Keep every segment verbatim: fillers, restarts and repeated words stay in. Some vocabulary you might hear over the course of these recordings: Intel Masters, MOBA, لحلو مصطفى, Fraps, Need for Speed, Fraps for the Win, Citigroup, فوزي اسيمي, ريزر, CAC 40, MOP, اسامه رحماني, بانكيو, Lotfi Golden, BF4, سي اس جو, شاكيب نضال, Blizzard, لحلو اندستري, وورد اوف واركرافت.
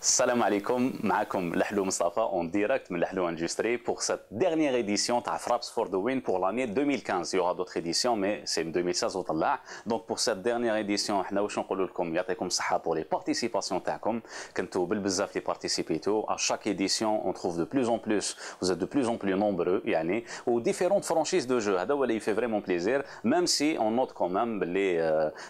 السلام عليكم، معكم لحلو مصطفى اون ديريكت من لاحلو اندستري pour cette dernière édition تاع Fraps for the Win pour l'année deux mille quinze. Il y aura d'autres éditions mais c'est deux mille seize وطلع. Donc pour cette dernière édition حنا واش نقول لكم، يعطيكم الصحه pour les participations تاعكم. كنتو بالبزاف اللي بارتيسيبيتو à chaque édition. On trouve de plus en plus, vous êtes de plus en plus nombreux يعني و différentes franchises de jeux. هذا هو اللي يفي فريمون بليزير. Même si on note quand même les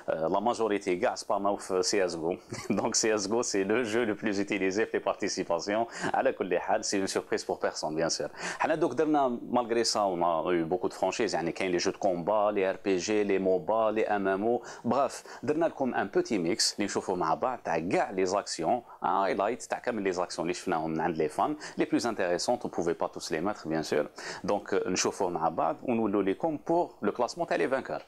la majorité كاع سباماو في سي اس جو. Donc سي اس جو c'est le jeu le plus utilisé في participation. على كل حال c'est une surprise pour personne bien sûr. حنا دوك درنا malgré ça on a eu beaucoup de franchises يعني كاين les jeux de combat, les ار بي جي, les موبا, les ام ام او. bref درنا لكم un petit mix اللي نشوفوا مع بعض تاع كاع les actions, highlight تاع كامل les actions اللي شفناهم من عند les fans les plus intéressantes. On pouvait pas tous les mettre bien sûr. Donc نشوفوا مع بعض ونولوا لكم pour le classement تاع les vainqueurs.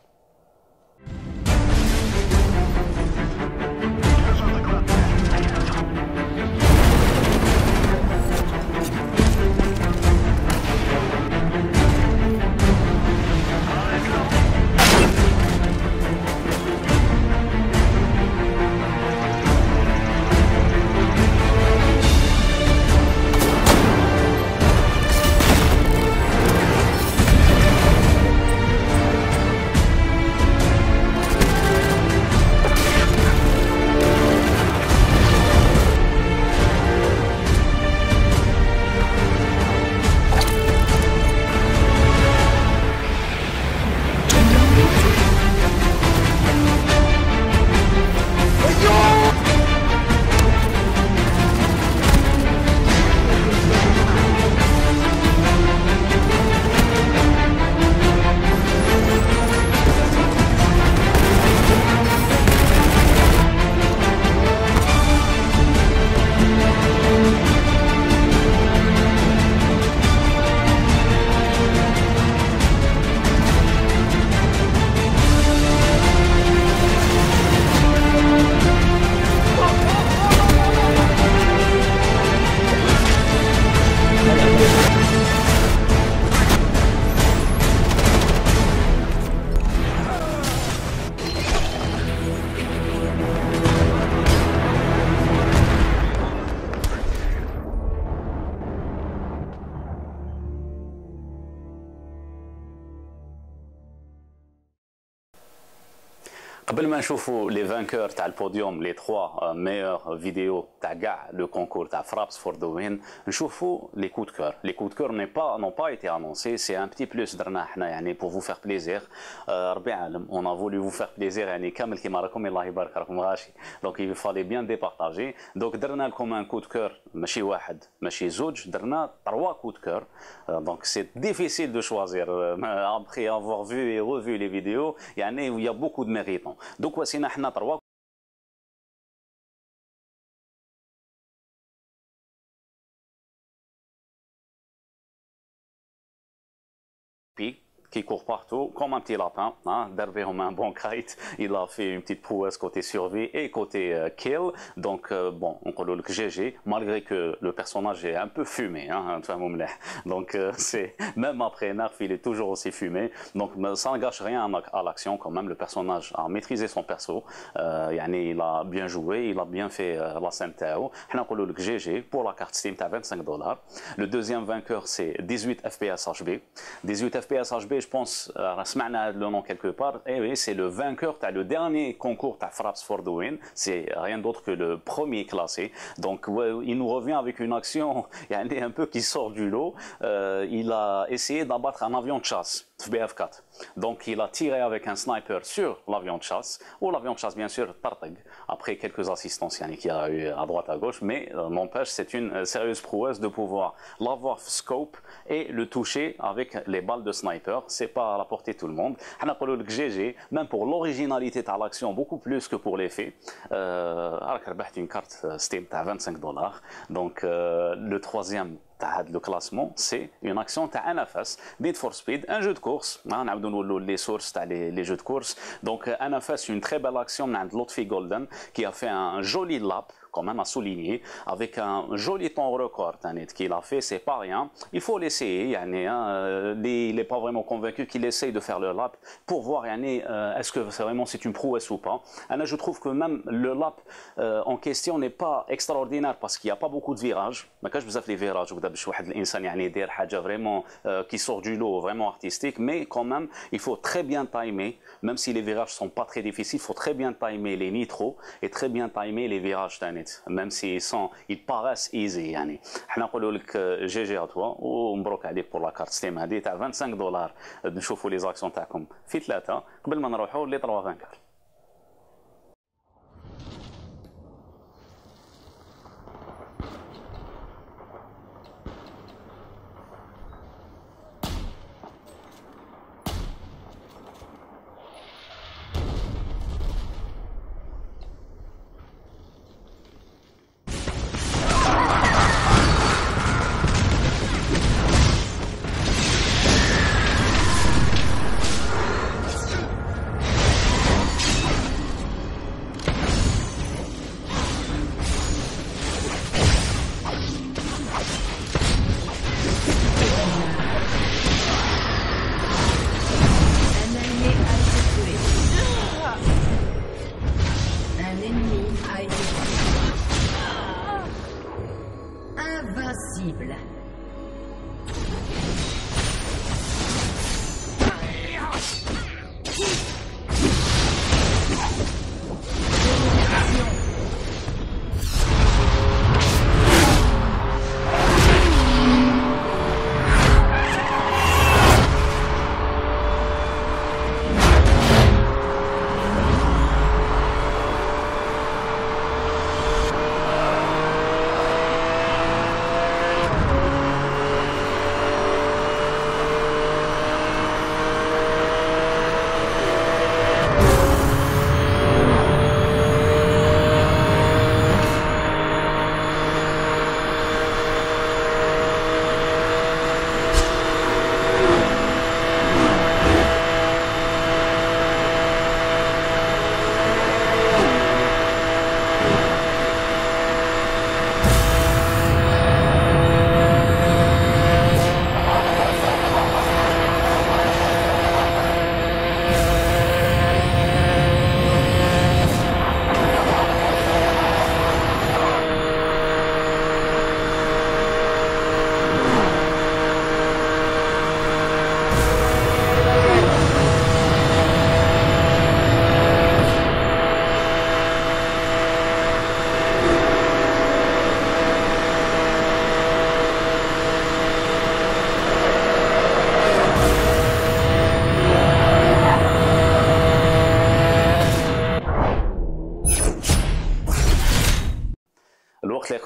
قبل ما نشوفوا لي فانكور تاع البوديوم لي ثلاثة ميور فيديو تاع كاع لو كونكور تاع Fraps for the Win نشوفوا لي كو دو كور. لي كو دو كور ني با نو با ايتي انونسي، سي ان بتي بلوس درنا حنا يعني بور فو فير بليزير. ربي عالم اون ا فولي فو فير بليزير يعني كامل كيما راكم الله يبارك راكم غاشي. دونك يل فالي بيان دي بارطاجي. دونك درنا لكم ان كو دو كور ماشي واحد ماشي زوج، درنا ثلاثة كو دو كور. دونك سي ديفيسيل دو شوازير ابخي افوار فو اي ريفو لي فيديو يعني يا بوكو دو ميريتون. دوك وسينا حنا تروا بي qui court partout comme un petit lapin. Hein, derrière un bon kite, il a fait une petite prouesse côté survie et côté euh, kill. Donc euh, bon, on connaît le جي جي malgré que le personnage est un peu fumé. Hein, donc euh, c'est même après Nerf, il est toujours aussi fumé. Donc ça n'engage rien à l'action quand même. Le personnage a maîtrisé son perso. Euh, يعني, il a bien joué, il a bien fait euh, la scène تاعو. حنا نقولوا لك جي جي pour la carte Steam à vingt-cinq dollars. Le deuxième vainqueur c'est dix-huit F P S H B. dix-huit F P S H B. Je pense euh, le nom quelque part. Et oui, c'est le vainqueur t'as le dernier concours t'as Fraps for the Win. C'est rien d'autre que le premier classé. Donc ouais, il nous revient avec une action يعني, un peu qui sort du lot. Euh, il a essayé d'abattre un avion de chasse B F quatre. Donc il a tiré avec un sniper sur l'avion de chasse, ou l'avion de chasse bien sûr tartag, après quelques assistances yani, qu'il y a eu à droite à gauche, mais euh, n'empêche c'est une euh, sérieuse prouesse de pouvoir l'avoir scope et le toucher avec les balles de sniper. C'est pas à la portée de tout le monde. Hanapoulou G G, même pour l'originalité de l'action, beaucoup plus que pour l'effet. Arkarbaht une carte Steam à vingt-cinq dollars. Donc euh, le troisième le classement, c'est une action تاع N F S, Need for Speed, un jeu de course. On a donné les sources تاع les jeux de course. Donc N F S, une très belle action de Lotfi Golden qui a fait un joli lap quand même à souligner, avec un joli temps record qu'il a fait, c'est pas rien. Il faut l'essayer, il n'est pas vraiment convaincu qu'il essaye de faire le lap pour voir est-ce que vraiment c'est une prouesse ou pas. Je trouve que même le lap en question n'est pas extraordinaire parce qu'il n'y a pas beaucoup de virages. ما كاش بزاف لي فيراج وبدا باش واحد الانسان يعني يدير حاجه فريمون كي سور دو لو فريمون ارتستيك مي كون ميم il faut très bien timer même si les virages sont pas très difficiles faut très bien timer les nitros et très bien timer les virages تاعنا même si ils sont ils paraissent easy يعني حنا نقولوا لك جي جي اتوا ومبروك عليك بور لا كارت ستيم هذه تاع خمسة وعشرين دولار نشوفوا لي زاكسيون تاعكم في ثلاثه قبل ما نروحوا لي ثلاثة وعشرين.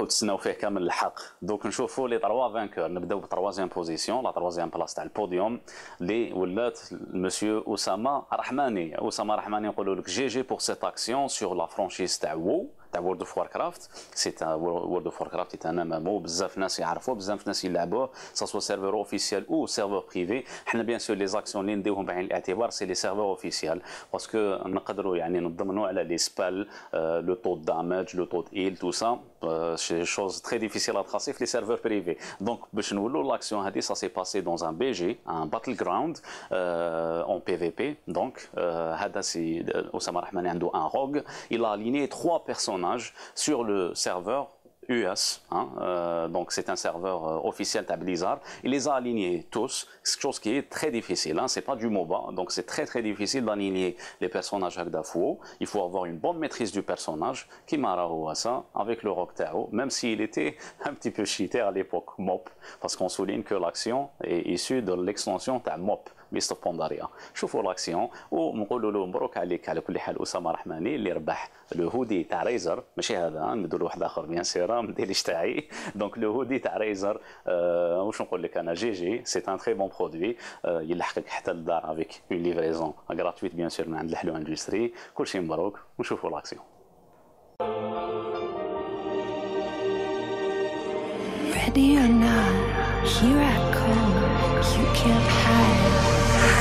تسناو فيه كامل الحق دوك نشوفوا لي ثلاثة فانكور. نبداو ب ثلاثة بوزيسيون لا ثلاثة بلاص تاع البوديوم اللي ولات مسيو اسامه رحماني. اسامه رحماني نقولوا لك جي جي بور سيت اكسيون سور لا فرانشيز تاع وو تاع وورد اوف واركرافت. سي وورد اوف واركرافت تاع مامو بزاف ناس يعرفوه بزاف ناس يلعبوه سواء سيرفر اوفيسيال او سيرفر بريفي. حنا بيان سور لي زاكسيون اللي نديوهم بعين الاعتبار سي لي سيرفر اوفيسيال باسكو نقدروا يعني نضمنوا على لي سبال لو طو داماج لو طو ايل تو سا شي شوز تري ديفيسيل اتراسي في لي سيرفر بريفي. دونك باش نولوا لاكسيون هذه سا سي باسي دون ان بي جي ان باتل جراوند اون بي في بي. دونك هذا سي اسامه رحماني عنده ان روغ il a aligné trois personnes sur le serveur U S, hein, euh, donc c'est un serveur euh, officiel de Blizzard. Il les a alignés tous, chose qui est très difficile, hein, c'est pas du MOBA, donc c'est très très difficile d'aligner les personnages avec Dafuo. Il faut avoir une bonne maîtrise du personnage, Kimara Ouassa, avec le Rocktao, même s'il était un petit peu cheaté à l'époque M O P, parce qu'on souligne que l'action est issue de l'extension de M O P. ميستر بونداريا شوفوا لاكسيون ونقولوا له مبروك عليك على كل حال اسامه رحماني اللي ربح لو هودي تاع ريزر. ماشي هذا ندير واحد اخر بيان سيرا ما نديرش تاعي. دونك لو هودي تاع ريزر أه واش نقول لك انا جي جي سي ان تري بون برودوي أه يلحقك حتى للدار افيك اون ليفريزون غراتويت بيان سير من عند لحلو اندستري. كلشي مبروك ونشوفوا لاكسيون. Ready or not, here I come. You can't hide.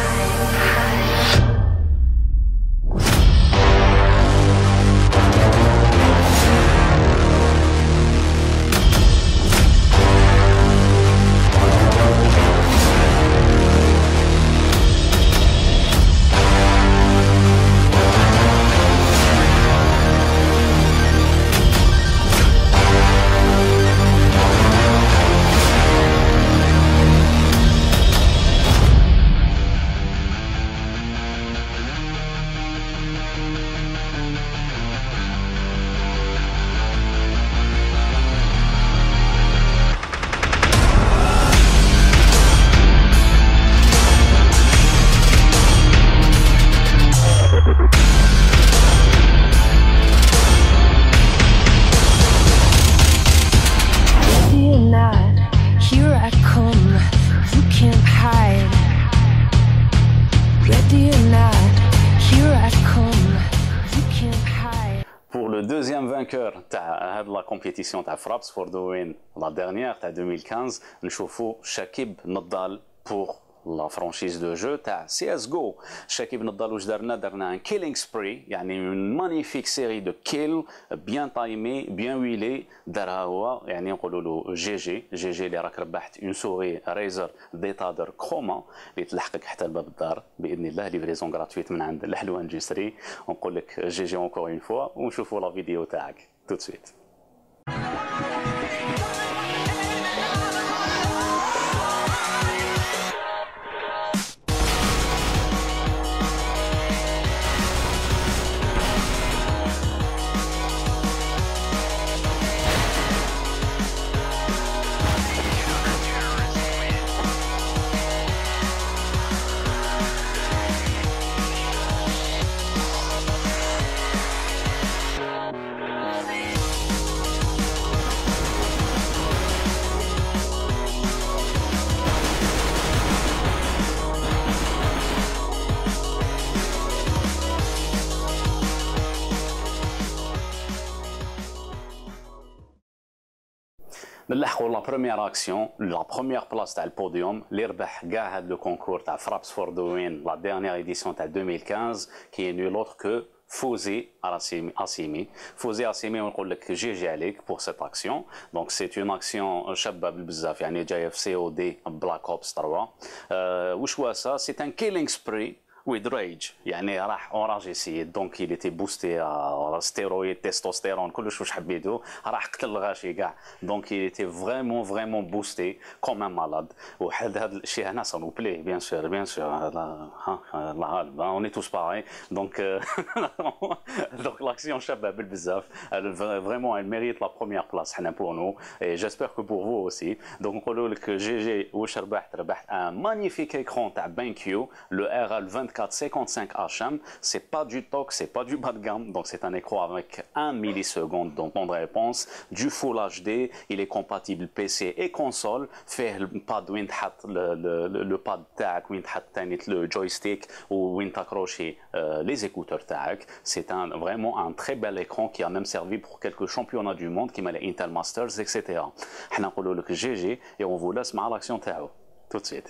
We'll be right back. تاع هاد لا كومبيتيسيون تاع فرابس فور ذا وين لا ديرنيير تاع ألفين وخمسطاش نشوفوا شاكيب نضال بور لا فرانشيز دو جو تاع سي اس جو. شاكيب نضال واش درنا؟ درنا ان كيلينغ سبري، يعني مانيفيك سيري دو كيل بيان تايمي بيان ويلي دارها هو، يعني نقولوا له جي جي جي جي اللي راك ربحت اون سوري ريزر ديتادر كروما اللي تلحقك حتى لباب الدار باذن الله، ليفريزون غراتويت من عند لحلو اندستري. ونقول لك جي جي اونكور اون فوا، ونشوفوا لا فيديو تاعك توت سويت. نلحقوا لا بروميير اكسيون، لا بروميير بلاص تاع البوديوم اللي ربح كاع هاد لو كونكور تاع فرابس فور ذا وين لا ديرنيير ايديسيون تاع ألفين وخمسطاش، كي نول اوتر كو فوزي اسيمي. فوزي اسيمي ونقول لك جي جي عليك بور سيت اكسيون. دونك سيت اون اكسيون شباب بزاف، يعني جايه في سي او دي بلاك اوبس ثلاثة. أه واش هو سا؟ سي ان كيلينغ سبري with rage، يعني راح اونراجيسي، دونك il était boosté à stéroïdes testostérone كلش واش حبيتو، راح قتل الغاشي كاع، دونك il était vraiment vraiment boosté comme un malade. وحد هذا الشيء هنا صار بلاي بيان سور بيان سور هذا العالم اوني توس باغي. دونك دونك لاكسيون شابه بزاف فريمون، elle mérite la première place حنا pour nous et j'espère que pour vous aussi. دونك نقولوا لك جي جي واش ربحت؟ ربحت ان مانيفيك ايكرون تاع بانكيو لو R L vingt-quatre cinquante-cinq H M. C'est pas du toc, c'est pas du bas de gamme, donc c'est un écran avec un milliseconde de temps de réponse, du Full H D, il est compatible P C et console. Fait le pad وين تحط le pad تاعك، وين تحط ثاني le joystick ou وين t'accrocher les écouteurs تاعك. C'est un vraiment un très bel écran qui a même servi pour quelques championnats du monde comme les Intel Masters et cetera. حنا نقولوا لك جي جي et on vous laisse مع l'action تاعو tout de suite.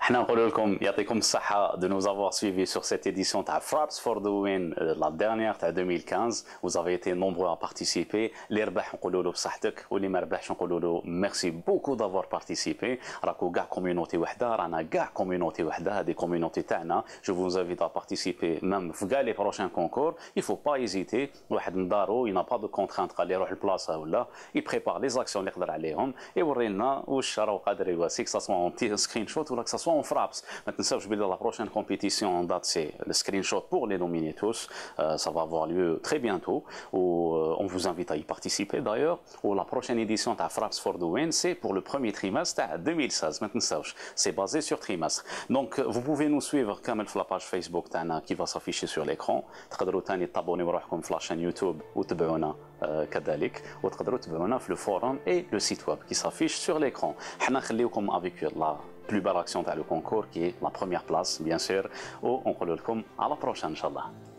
حنا نقول لكم يعطيكم الصحة de nous avoir suivis sur cette édition تاع Fraps for the Win la dernière تاع ألفين وخمسطاش. Vous avez été nombreux à participer. اللي ربح نقولوا له بصحتك، واللي ما ربحش نقولوا له ميرسي بوكو دافوار بارتيسيبي. راكو كاع كوميونيتي وحدة، رانا كاع كوميونيتي وحدة، هذه كوميونيتي تاعنا. جو vous invite à participer même في كاع لي بروشان كونكور. Il faut pas hésiter. واحد من دارو il n'a pas de contrainte قال لي روح لبلاصة ولا il prépare les actions اللي يقدر عليهم يورينا واش راهو قادر يواسيك، سواء سكرين شوت ولا سواء en Fraps. ما تنساوش بلي لا بروشين كومبيتيسيون اون دات سي لو سكرين شوت بور لي نوميني توس سا فا افوار ليو تري بيانتو و اون فوز انفيت ا اي بارتيسيبي دايور. و لا بروشين ايديسيون تاع Fraps for the Win سي بور لو بروميي تريماستر تاع ألفين وخمسطاش، ما تنساوش سي بازي سور تريماستر. دونك فو بوفي نو سويفر كامل في لاباج فيسبوك تاعنا كي فا سافيشي سور ليكرون، تقدروا ثاني تابونيو روحكم في لاشين يوتيوب وتبعونا كذلك، وتقدروا تبعونا في لو فورم اي لو سيت ويب كي سافيش سور ليكرون. حنا نخليوكم افيك لا plus belle action dans le concours qui est la première place bien sûr. Ou on collègue comme à la prochaine inchallah.